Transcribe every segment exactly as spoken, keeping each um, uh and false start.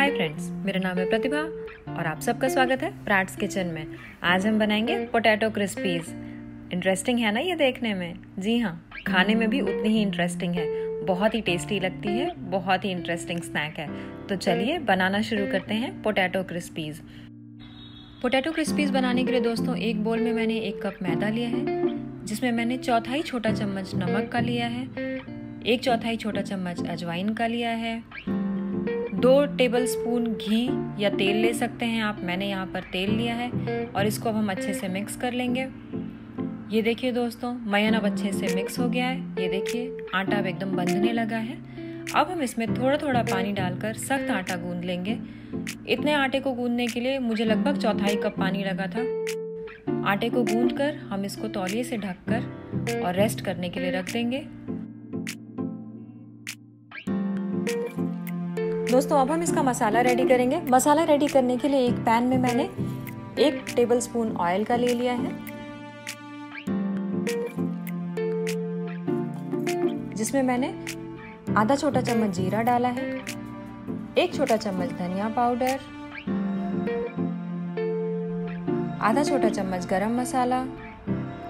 Hi friends, मेरा नाम है प्रतिभा और आप सबका स्वागत है प्राट्स किचन में। आज हम बनाएंगे पोटैटो क्रिस्पीज। इंटरेस्टिंग है ना ये देखने में? जी हाँ, खाने में भी उतनी ही इंटरेस्टिंग है। बहुत ही टेस्टी लगती है, बहुत ही इंटरेस्टिंग स्नैक है। तो चलिए बनाना शुरू करते हैं पोटैटो क्रिस्पीज। पोटैटो क्रिस्पीज बनाने के लिए दोस्तों एक बोल में मैंने एक कप मैदा लिया है, जिसमें मैंने चौथाई छोटा चम्मच नमक का लिया है, एक चौथाई छोटा चम्मच अजवाइन का लिया है, दो टेबलस्पून घी या तेल ले सकते हैं आप। मैंने यहाँ पर तेल लिया है और इसको अब हम अच्छे से मिक्स कर लेंगे। ये देखिए दोस्तों, मयन अब अच्छे से मिक्स हो गया है। ये देखिए आटा अब एकदम बंधने लगा है। अब हम इसमें थोड़ा थोड़ा पानी डालकर सख्त आटा गूंद लेंगे। इतने आटे को गूंदने के लिए मुझे लगभग चौथाई कप पानी लगा था। आटे को गूंद कर हम इसको तौलिए से ढककर और रेस्ट करने के लिए रख देंगे। दोस्तों अब हम इसका मसाला रेडी करेंगे। मसाला रेडी करने के लिए एक पैन में मैंने एक टेबलस्पून ऑयल का ले लिया है, जिसमें मैंने आधा छोटा चम्मच जीरा डाला है, एक छोटा चम्मच धनिया पाउडर, आधा छोटा चम्मच गरम मसाला,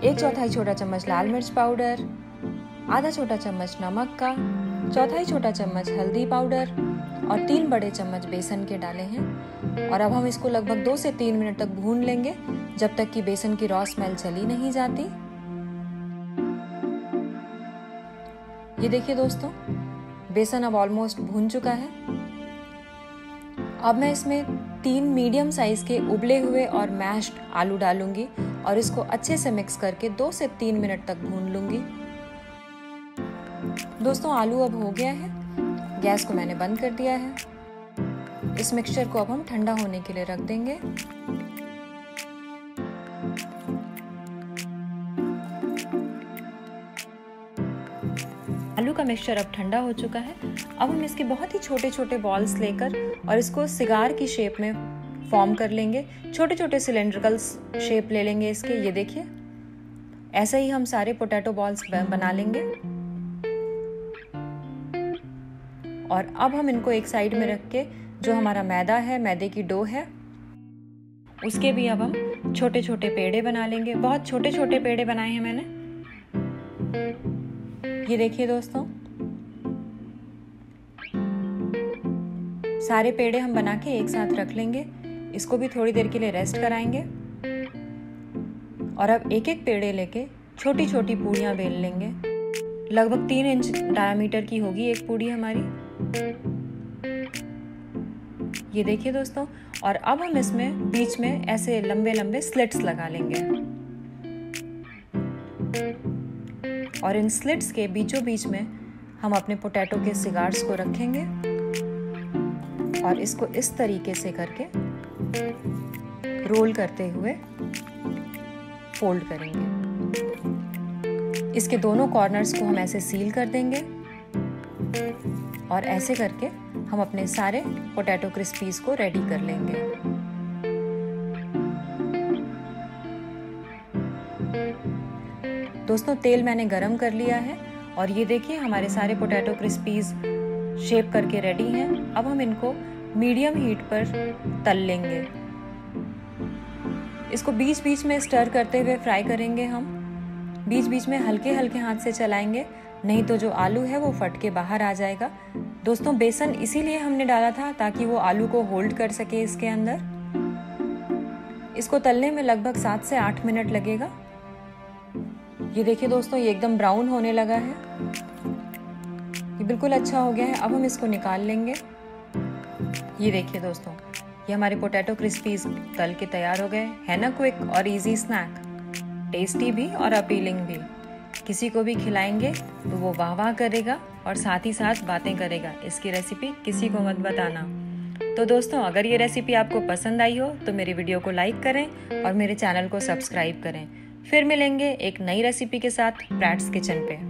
एक चौथाई छोटा चम्मच लाल मिर्च पाउडर, आधा छोटा चम्मच नमक का, चौथाई छोटा चम्मच हल्दी पाउडर और तीन बड़े चम्मच बेसन के डाले हैं। और अब हम इसको लगभग दो से तीन मिनट तक भून लेंगे, जब तक कि बेसन की रॉ स्मेल चली नहीं जाती। ये देखिए दोस्तों, बेसन अब ऑलमोस्ट भून चुका है। अब मैं इसमें तीन मीडियम साइज के उबले हुए और मैश्ड आलू डालूंगी और इसको अच्छे से मिक्स करके दो से तीन मिनट तक भून लूंगी। दोस्तों आलू अब हो गया है, गैस को मैंने बंद कर दिया है। इस मिक्सचर को अब हम ठंडा होने के लिए रख देंगे। आलू का मिक्सचर अब ठंडा हो चुका है। अब हम इसके बहुत ही छोटे छोटे बॉल्स लेकर और इसको सिगार की शेप में फॉर्म कर लेंगे। छोटे छोटे सिलेंड्रिकल शेप ले लेंगे इसके। ये देखिए, ऐसे ही हम सारे पोटैटो बॉल्स बना लेंगे। और अब हम इनको एक साइड में रख के जो हमारा मैदा है, मैदे की डो है, उसके भी अब हम छोटे छोटे पेड़े बना लेंगे। बहुत छोटे छोटे पेड़े बनाए हैं मैंने। ये देखिए दोस्तों, सारे पेड़े हम बना के एक साथ रख लेंगे। इसको भी थोड़ी देर के लिए रेस्ट कराएंगे और अब एक एक पेड़े लेके छोटी छोटी पूड़ियाँ बेल लेंगे। लगभग तीन इंच डायमीटर की होगी एक पूड़ी हमारी। ये देखिए दोस्तों, और अब हम इसमें बीच में ऐसे लंबे लंबे स्लिट्स लगा लेंगे और इन स्लिट्स के बीचों बीच में हम अपने पोटैटो के सिगार्स को रखेंगे और इसको इस तरीके से करके रोल करते हुए फोल्ड करेंगे। इसके दोनों कॉर्नर्स को हम ऐसे सील कर देंगे और ऐसे करके हम अपने सारे पोटैटो क्रिस्पीज को रेडी कर लेंगे। दोस्तों तेल मैंने गरम कर लिया है और ये देखिए हमारे सारे पोटैटो क्रिस्पीज शेप करके रेडी हैं। अब हम इनको मीडियम हीट पर तल लेंगे। इसको बीच बीच में स्टर करते हुए फ्राई करेंगे हम। बीच बीच में हल्के हल्के हाथ से चलाएंगे, नहीं तो जो आलू है वो फट के बाहर आ जाएगा। दोस्तों बेसन इसीलिए हमने डाला था ताकि वो आलू को होल्ड कर सके इसके अंदर। इसको तलने में लगभग सात से आठ मिनट लगेगा। ये देखिए दोस्तों, ये एकदम ब्राउन होने लगा है। ये बिल्कुल अच्छा हो गया है। अब हम इसको निकाल लेंगे। ये देखिए दोस्तों, ये हमारे पोटैटो क्रिस्पीज तल के तैयार हो गए हैं ना। क्विक और इजी स्नैक, टेस्टी भी और अपीलिंग भी। किसी को भी खिलाएंगे तो वो वाह वाह करेगा और साथ ही साथ बातें करेगा। इसकी रेसिपी किसी को मत बताना। तो दोस्तों अगर ये रेसिपी आपको पसंद आई हो तो मेरे वीडियो को लाइक करें और मेरे चैनल को सब्सक्राइब करें। फिर मिलेंगे एक नई रेसिपी के साथ प्रैट्स किचन पे।